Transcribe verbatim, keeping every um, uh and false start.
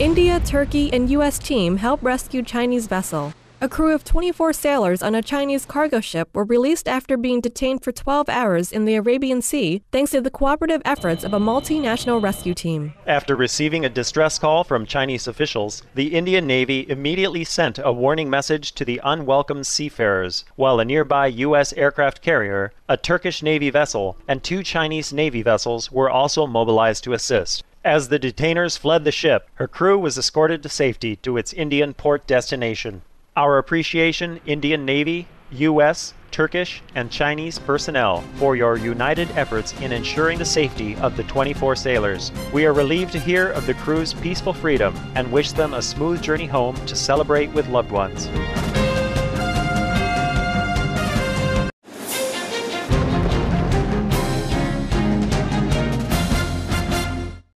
India, Turkey, and U S team helped rescue Chinese vessel. A crew of twenty-four sailors on a Chinese cargo ship were released after being detained for twelve hours in the Arabian Sea thanks to the cooperative efforts of a multinational rescue team. After receiving a distress call from Chinese officials, the Indian Navy immediately sent a warning message to the unwelcome seafarers, while a nearby U S aircraft carrier, a Turkish Navy vessel, and two Chinese Navy vessels were also mobilized to assist. As the detainers fled the ship, her crew was escorted to safety to its Indian port destination. Our appreciation, Indian Navy, U S, Turkish, and Chinese personnel, for your united efforts in ensuring the safety of the twenty-four sailors. We are relieved to hear of the crew's peaceful freedom and wish them a smooth journey home to celebrate with loved ones.